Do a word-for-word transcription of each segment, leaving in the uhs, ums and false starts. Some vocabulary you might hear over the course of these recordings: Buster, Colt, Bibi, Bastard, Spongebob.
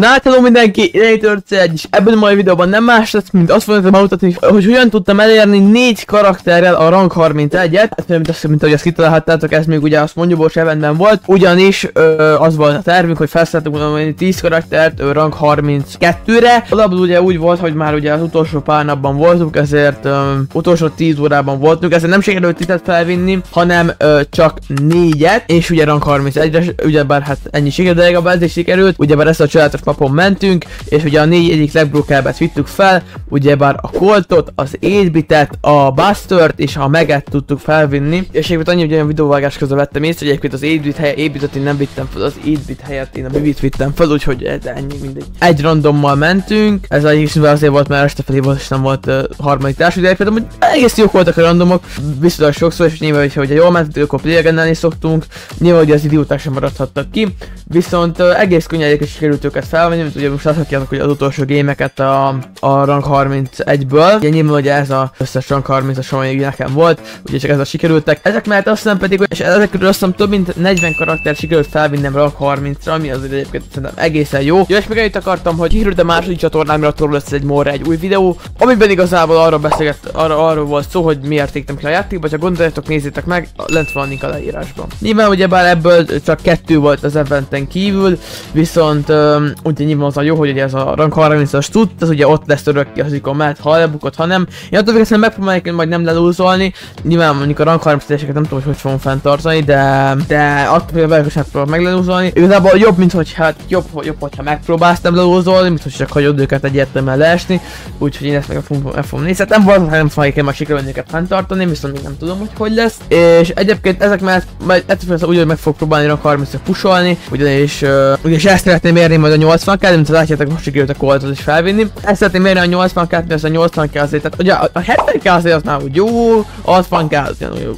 Na átadom mindenki, Rator egy, és ebben a mai videóban nem más lesz, mint azt fogom bemutatni, hogy hogyan tudtam elérni négy karakterrel a rank harmincegyet. Hát nem teszem, mint ahogy ezt kitalálhattátok, ez még ugye a Spongebob eventben volt, ugyanis ö, az volt a tervünk, hogy felszálltunk volna tíz karaktert ö, rank harminckettőre. Alapból ugye úgy volt, hogy már ugye az utolsó pár napban voltunk, ezért ö, utolsó tíz órában voltunk, ezért nem sikerült titet felvinni, hanem ö, csak négyet, és ugye rank harmincegyre, ugyebár hát ennyi sikerült, de legalább ez is sikerült, ugyebár ezt a családos napon mentünk, és ugye a négy egyik legbrukábbet vittük fel, ugyebár a Coltot, az eight bitet, a Bastard és a Meget tudtuk felvinni, és egyébként annyi, hogy olyan videóvágás közben vettem észre, hogy egyébként az eight bit helye, eight bitet én nem vittem fel, az eight bit helyett én a Bibit vittem fel, úgyhogy ennyi mindegy. Egy randommal mentünk, ez egyik szintben azért volt, mert este felé volt és nem volt uh, harmadik társadalmi, de egyébként amúgy egész jók voltak a randomok, viszont sokszor, és nyilván, hogyha jól mentünk, akkor play-agendelni szoktunk, nyilván ugye az idióták sem maradhattak ki, viszont uh, egész könnyen egyébként sikerült őket felvenni, mint ugye most láthatjátok, hogy az utolsó gémeket a, a rank harmincegyből. Ugye nyilván ugye ez az összes rank harmincas, ami nekem volt, ugye csak ezzel sikerültek. Ezek mellett azt hiszem pedig, és ezekről azt hiszem több mint negyven karakter sikerült felvinnem rank harmincra, ami azért egyébként szerintem egészen jó. Ja, és még ennyit akartam, hogy kikerült a második csatornámra, attól lesz egy morra egy új videó, amiben igazából arra beszélget, arra, arról volt szó, hogy miért égtem ki a játékba, ha gondoljátok, nézzétek meg, lent van a link a leírásban. Nyilván ugyebár ebből csak kettő volt az eventen kívül, viszont um, ugye nyilván az a jó, hogy ugye ez a rank harmincas tud, ez ugye ott lesz örökké az, amikor mehet, ha lebukott, ha nem. Én attól végül megpróbáljuk majd nem lelúzolni, nyilván mondjuk a rank harminceseket nem tudom, hogy hogy fogom fenntartani, de, de attól végül belőle próbálok meglelúzolni. Igazából jobb, mint hogy hát jobb, jobb, hogyha megpróbálsz nem lelúzolni, mint hogy csak hagyod őket egyértelműen leesni, úgyhogy én ezt meg el fogom nézni. Hát nem valószínűleg nem fogják meg sikerülni őket fenntartani, viszont még nem tudom, hogy hogy lesz. És egyébként ezek mellett majd ettől úgy, hogy meg fog próbálni rank harmincra pusolni, ugyanis, uh, ugyanis ezt szeretném érni majd a nyolcvan k, mint látjátok, most sikerült a Coltot is felvinni. Ezt szeretném érni a nyolcvan k, mert ez a nyolcvan k azért, tehát ugye a hetven k azért az már úgy jó, a hatvan k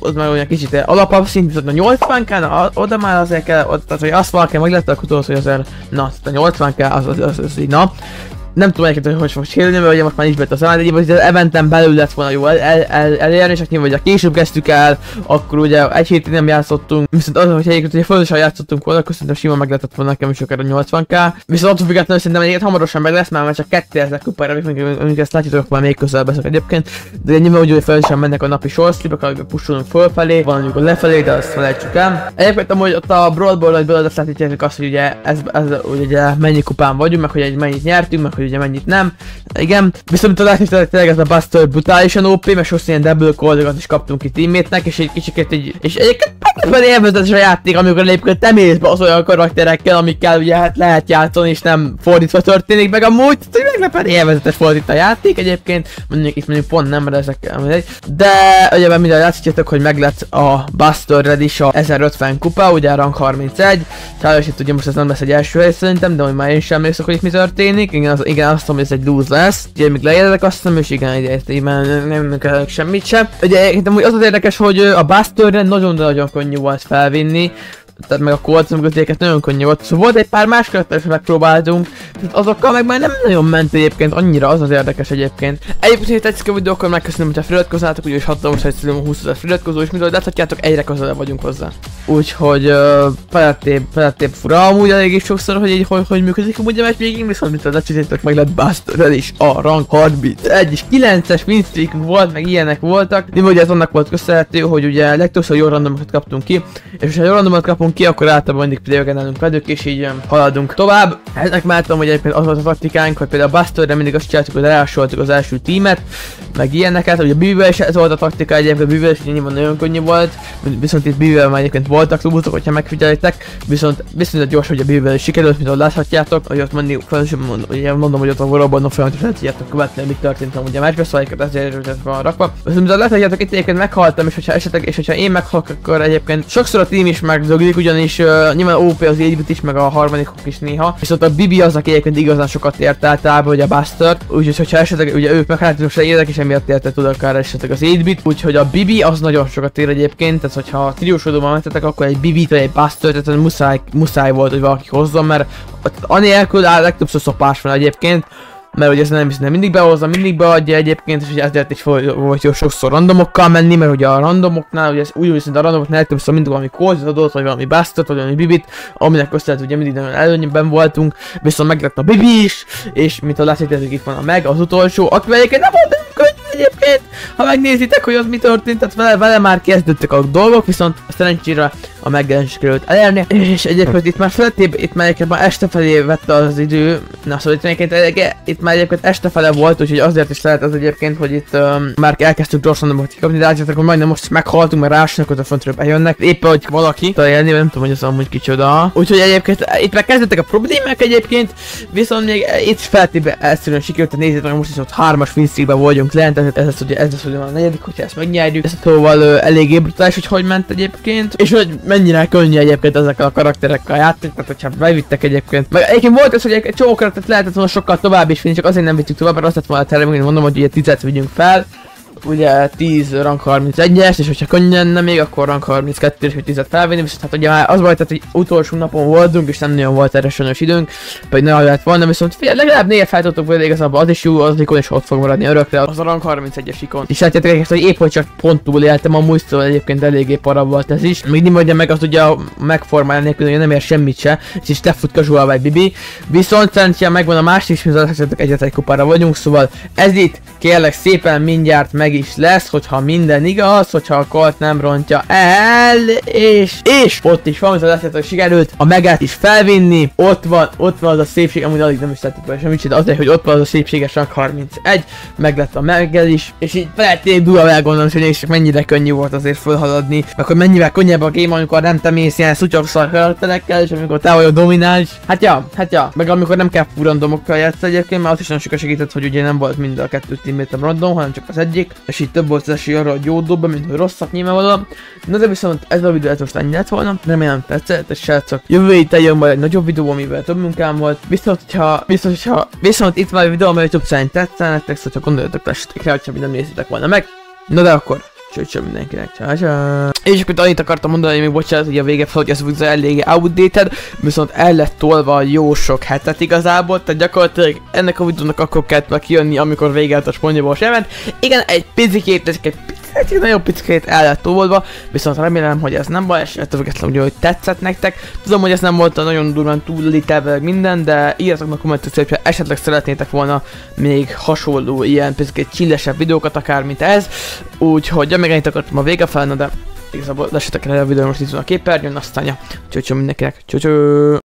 az már olyan kicsit alapabb szint, viszont a nyolcvan k, oda már azért kell, ott, tehát hogy azt valaki meg lett a kutóhoz, hogy azért, na, a nyolcvan k az, az, az, az így, na. Nem tudom egyébként, hogy hogy fog sérülni, mert ugye most már nincs bent az állat, egyébként az eventen belül lett volna jó el, el, el, elérni, és nyilván, hogy később kezdtük el, akkor ugye egy hétig nem játszottunk, viszont az, hogy egyébként ugye fontosan játszottunk volna, akkor szerintem simán meg lehetett volna nekem is akár a nyolcvan k, viszont attól függetlenül szerintem egyébként hamarosan meg lesz, már, már csak kétezer kupára, amikor ezt látjátok, már még közelebb leszek egyébként, de nyilván úgy, hogy fontosan mennek a napi sorszlipek, amikor pusolunk fölfelé, van amikor lefelé, de azt felejtsük el. Egyébként amúgy ott a broadball-ban azt látjátok azt, hogy ugye ez, ez ugye mennyi kupán vagyunk, meg hogy egy mennyit nyertünk, meg hogy ugye mennyit nem. Igen. Viszont találni tényleg ez a Buster brutálisan ó pé, mert sokszor ilyen double coldokat is kaptunk ki teammétnek, és egy kicsikét így, és egyébként meglepően élvezetes a játék, amikor egyébként te mész be az olyan karakterekkel, amikkel ugye hát lehet játszani, és nem fordítva történik meg amúgy, hogy meglepően élvezetes volt itt a játék egyébként, mondjuk itt mondjuk pont nem, mert ezek mindegy. De ugye minden látszhatjátok, hogy meglett a Busterred is a ezerötven kupa, ugye a rank harmincegy, sajnos itt ugye most ez nem lesz egy első hely szerintem, de hogy már én sem emlékszem, hogy itt mi történik, igen, az, igen, azt mondom, hogy ez egy lose lesz. Ugye még leérlek azt hiszem, és igen, ide így már nem kellek semmit sem. Ugye az az érdekes, hogy a Bastardre nagyon-nagyon könnyű volt felvinni, tehát meg a Colt-t nagyon könnyű volt. Szóval volt egy pár más karakter, megpróbáltunk, tehát azokkal meg már nem nagyon ment egyébként, annyira az az érdekes egyébként. Egyébként, hogy tetszik a videó, akkor megköszönöm, hogyha feliratkoznátok, úgyhogy hatalmas egyszerűen a húszezer feliratkozó, és mindjárt láthatjátok, egyre közelebb vagyunk hozzá. Úgyhogy uh, felettébb, felettébb fura, amúgy elég is sokszor, hogy így hogy, hogy működik, amúgy a meccs még viszont mint lecsítétek, meg lett Bastard is a rank hat bit. Egy is kilences minstreak volt, meg ilyenek voltak. Nyilván ugye ez annak volt köszönhető, hogy ugye legtöbbször jó randomokat kaptunk ki, és ha jó randomokat kapunk ki, akkor általában mindig play-agendelünk velük, és így um, haladunk tovább. Ezek már tudom, hogy egyébként az volt a taktikánk, hogy például a Bastardra mindig azt csináltuk, hogy leásoltuk az első tímet, meg ilyeneket, ugye a Bibivel is ez volt a taktika, egyébként a Bibivel is nyilván nagyon könnyű volt, viszont itt Bibivel már egyébként voltak lúzok, hogyha megfigyelitek, viszont viszont gyors, hogy a Bibivel is sikerült, mint ott láthatjátok, hogy ott mindig ugye mondom, hogy ott a valóban folyamatosan tudjátok követni, mi történt amúgy a meccsbe, szóval ezért van rakva. Viszont láthatjátok, itt egyébként meghaltam, és hogyha esetleg, és hogyha én meghalok, akkor egyébként sokszor a tím is megdöglik, ugyanis uh, nyilván ó pé az eight bit is, meg a harmadikok is néha, viszont a Bibi az, aki egyébként igazán sokat ért általában, hogy a Bastard, úgyhogy hogyha esetleg ugye ők meghátulnak se érdek, és emiatt érte tud akár esetleg az eight bit, úgyhogy a Bibi az nagyon sokat ér egyébként, tehát hogyha triósodóban mentetek, akkor egy Bibit vagy egy Bastard, tehát muszáj, muszáj volt, hogy valaki hozzon, mert anélkül a legtöbbször szopás van egyébként. mert ugye ezt nem hiszem, mindig behozza, mindig beadja egyébként, és ugye ezért is volt jó sokszor randomokkal menni, mert ugye a randomoknál, ugye úgy viszont a randomoknál legtöbbször mindig valami Coltot adott, vagy valami Bastart, vagy valami Bibit, aminek köszönhető ugye mindig nagyon előnyben voltunk, viszont meglett a Bibi is, és mint a látjátok, itt van a meg, az utolsó, akivel egyébként nem volt egyébként, ha megnézitek, hogy az mi történt, tehát vele, vele már kezdődtek a dolgok, viszont szerencsére a megjelenés került elérni, és egyébként itt már felettébb, itt már egyébként már este felé vette az idő, na szóval itt egyébként, itt már egyébként este fele volt, úgyhogy azért is lehet az egyébként, hogy itt um, már elkezdtük gyorsan kikapni, de látjátok, hogy majdnem most meghaltunk, mert rásanak, ott a föntről bejönnek, éppen hogy valaki találni, nem tudom, hogy az amúgy kicsoda. Úgyhogy egyébként itt már kezdődtek a problémák egyébként, viszont még itt feltétlenül elszűnően sikerült, nézzétek meg, most is ott hármas winstreakben vagyunk lent, ez, ez az ugye, ez az ugye a negyedik, hogyha ezt megnyerjük, ez szóval uh, eléggé brutális, hogy hogy ment egyébként, és hogy mennyire könnyű egyébként ezekkel a karakterekkel játszani, tehát hogyha bevittek egyébként. Meg egyébként volt az, hogy egy csomó karaktert lehetett volna sokkal tovább is vinni, csak azért nem vittük tovább, mert azt lett volna a terem, hogy mondom, hogy ugye tízet vigyünk fel, ugye tíz rank harmincegyes, és hogyha könnyen nem még, akkor rank harminckettő és hogy tízet felvinni, viszont hát ugye már az volt, tehát, hogy utolsó napon voltunk, és nem nagyon volt erre sajnos időnk, pedig nagyon lett volna, viszont figyelj, legalább néha fel tudtuk volna igazából, az is jó, az ikon is ott fog maradni örökre, az a rank harmincegyes ikon. És látjátok egyébként, hogy épp hogy csak pont túléltem, a múltól egyébként eléggé para volt ez is, még nem mondja meg, az ugye megformálni nélkül, hogy nem ér semmit se, és te fut kazsuál vagy Bibi, viszont szerintem megvan a másik is, mert egyetlen kupára vagyunk, szóval ez itt kérlek szépen mindjárt meg is lesz, hogyha minden igaz, hogyha a Colt nem rontja el, és, és ott is van, az hogy sikerült a megát is felvinni, ott van, ott van az a szépség, amúgy alig nem is tettük be semmit, de azért, hogy ott van az a szépséges rank harmincegy, meg lett a meggel is, és így feltétlenül durva elgondolom, hogy és mennyire könnyű volt azért fölhaladni, meg hogy mennyivel könnyebb a game, amikor nem te mész ilyen szutyokszal karakterekkel, és amikor te vagy a domináns, hát ja, hát ja, meg amikor nem kell randomokkal játsz egyébként, mert az is nagyon sokat segített, hogy ugye nem volt mind a kettő teammatem random, hanem csak az egyik, és így több volt az esély arra, hogy jót dobba, mint hogy rosszak nyilvánvalóan. Na de viszont ez a videó most ennyi lett volna, remélem tetszett, és srácok, jövő héten jön majd egy nagyobb videó, amivel több munkám volt, viszont hogyha, viszont hogyha, viszont itt van egy videó, amely több szerint tetszene nektek, szóval ha gondoljatok, tessétek rá, hogyha nem nézitek volna meg. Na de akkor, csőcső mindenkinek, csá, csá. És akkor annyit akartam mondani, hogy még bocsánat, hogy a vége fel, hogy ez az eléggé outdated, viszont el lett tolva jó sok hetet igazából, tehát gyakorlatilag ennek a videónak akkor kellett meg kijönni, amikor vége lett a Spongebob event. Igen, egy picikét, egy picikét, egy nagyon picikét el lett tolva, viszont remélem, hogy ez nem baj, és ettől függetlenül ugye, hogy tetszett nektek. Tudom, hogy ez nem volt a nagyon durván túllítelve minden, de írjatok meg kommentet, hogyha esetleg szeretnétek volna még hasonló ilyen picikét csillesebb videókat, akár mint ez. Úgyhogy ja, még ennyit akartam a vége felna, de igazából lesetek el a videó, most itt van a képernyőn, aztán ja, csöcsön mindenkinek, csöcső!